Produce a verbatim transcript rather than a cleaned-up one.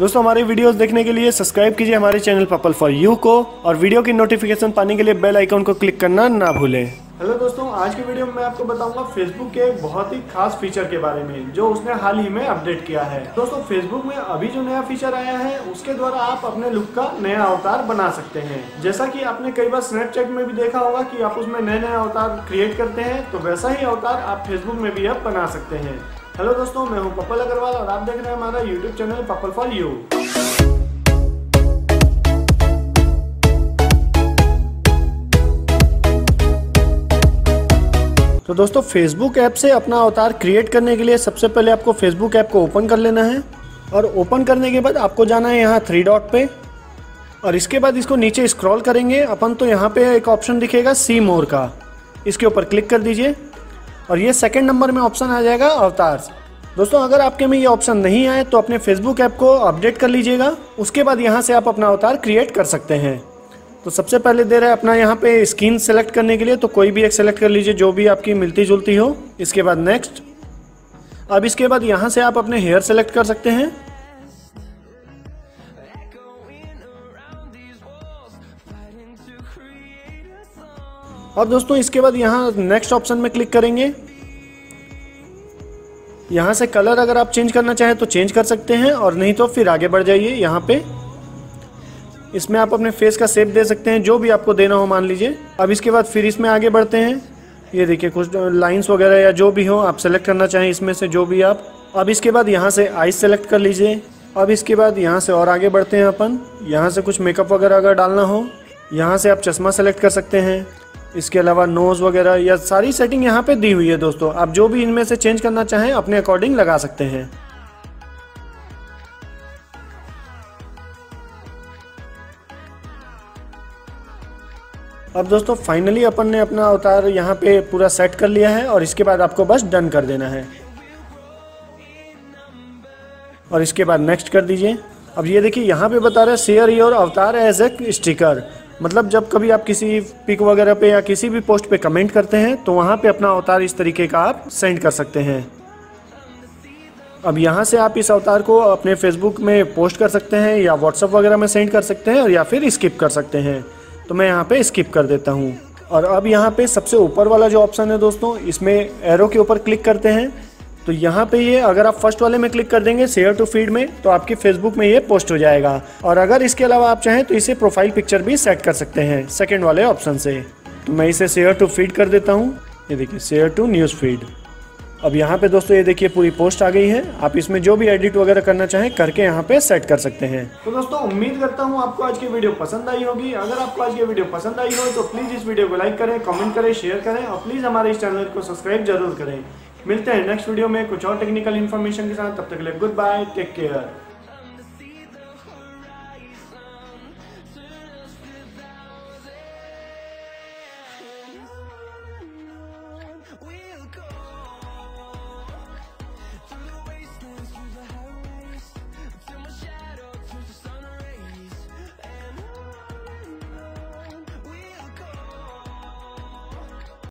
दोस्तों हमारी वीडियोस देखने के लिए सब्सक्राइब कीजिए हमारे चैनल पप्पल फॉर यू को, और वीडियो की नोटिफिकेशन पाने के लिए बेल आइकन को क्लिक करना ना भूलें। हेलो दोस्तों, आज की वीडियो में मैं आपको बताऊंगा फेसबुक के एक बहुत ही खास फीचर के बारे में जो उसने हाल ही में अपडेट किया है। दोस्तों फेसबुक में अभी जो नया फीचर आया है उसके द्वारा आप अपने लुक का नया अवतार बना सकते हैं। जैसा कि आपने कई बार स्नैपचैट में भी देखा होगा कि आप उसमें नए नए अवतार क्रिएट करते हैं, तो वैसा ही अवतार आप फेसबुक में भी अब बना सकते हैं। हेलो दोस्तों, मैं हूँ पप्पल अग्रवाल और आप देख रहे हैं हमारा यूट्यूब चैनल पप्पल फॉर यू। तो दोस्तों फेसबुक ऐप से अपना अवतार क्रिएट करने के लिए सबसे पहले आपको फेसबुक ऐप को ओपन कर लेना है, और ओपन करने के बाद आपको जाना है यहाँ थ्री डॉट पे, और इसके बाद इसको नीचे स्क्रॉल करेंगे अपन तो यहाँ पे एक ऑप्शन दिखेगा सी मोर का, इसके ऊपर क्लिक कर दीजिए और ये सेकंड नंबर में ऑप्शन आ जाएगा अवतार। दोस्तों अगर आपके में ये ऑप्शन नहीं आए तो अपने फेसबुक ऐप को अपडेट कर लीजिएगा, उसके बाद यहाँ से आप अपना अवतार क्रिएट कर सकते हैं। तो सबसे पहले दे रहा है अपना यहाँ पे स्किन सेलेक्ट करने के लिए, तो कोई भी एक सेलेक्ट कर लीजिए जो भी आपकी मिलती जुलती हो। इसके बाद नेक्स्ट, अब इसके बाद यहाँ से आप अपने हेयर सेलेक्ट कर सकते हैं। और दोस्तों इसके बाद यहाँ नेक्स्ट ऑप्शन में क्लिक करेंगे, यहाँ से कलर अगर आप चेंज करना चाहें तो चेंज कर सकते हैं, और नहीं तो फिर आगे बढ़ जाइए। यहाँ पे इसमें आप अपने फेस का शेप दे सकते हैं जो भी आपको देना हो, मान लीजिए। अब इसके बाद फिर इसमें आगे बढ़ते हैं, ये देखिए कुछ लाइंस वगैरह या जो भी हो आप सेलेक्ट करना चाहें इसमें से जो भी आप। अब इसके बाद यहाँ से आईज सेलेक्ट कर लीजिए। अब इसके बाद यहाँ से और आगे बढ़ते हैं अपन, यहाँ से कुछ मेकअप वगैरह अगर डालना हो यहाँ से आप चश्मा सेलेक्ट कर सकते हैं। इसके अलावा नोज़ वगैरह या सारी सेटिंग यहाँ पर दी हुई है। दोस्तों आप जो भी इनमें से चेंज करना चाहें अपने अकॉर्डिंग लगा सकते हैं। अब दोस्तों फाइनली अपन ने अपना अवतार यहाँ पे पूरा सेट कर लिया है, और इसके बाद आपको बस डन कर देना है और इसके बाद नेक्स्ट कर दीजिए। अब ये देखिए यहाँ पे बता रहा है share your avatar as a sticker, मतलब जब कभी आप किसी पिक वगैरह पे या किसी भी पोस्ट पे कमेंट करते हैं तो वहाँ पे अपना अवतार इस तरीके का आप सेंड कर सकते हैं। अब यहाँ से आप इस अवतार को अपने फेसबुक में पोस्ट कर सकते हैं या व्हाट्सअप वगैरह में सेंड कर सकते हैं, और या फिर स्किप कर सकते हैं। तो मैं यहाँ पे स्किप कर देता हूँ। और अब यहाँ पे सबसे ऊपर वाला जो ऑप्शन है दोस्तों, इसमें एरो के ऊपर क्लिक करते हैं, तो यहाँ पे ये अगर आप फर्स्ट वाले में क्लिक कर देंगे शेयर टू फीड में, तो आपके फेसबुक में ये पोस्ट हो जाएगा। और अगर इसके अलावा आप चाहें तो इसे प्रोफाइल पिक्चर भी सेट कर सकते हैं सेकेंड वाले ऑप्शन से। तो मैं इसे शेयर टू फीड कर देता हूँ, ये देखिए शेयर टू न्यूज़ फीड। अब यहाँ पे दोस्तों ये देखिए पूरी पोस्ट आ गई है, आप इसमें जो भी एडिट वगैरह करना चाहें करके यहाँ पे सेट कर सकते हैं। तो दोस्तों उम्मीद करता हूँ आपको आज की वीडियो पसंद आई होगी। अगर आपको आज की वीडियो पसंद आई हो तो प्लीज़ इस वीडियो को लाइक करें, कमेंट करें, शेयर करें, और प्लीज़ हमारे इस चैनल को सब्सक्राइब जरूर करें। मिलते हैं नेक्स्ट वीडियो में कुछ और टेक्निकल इन्फॉर्मेशन के साथ, तब तक के लिए गुड बाय, टेक केयर।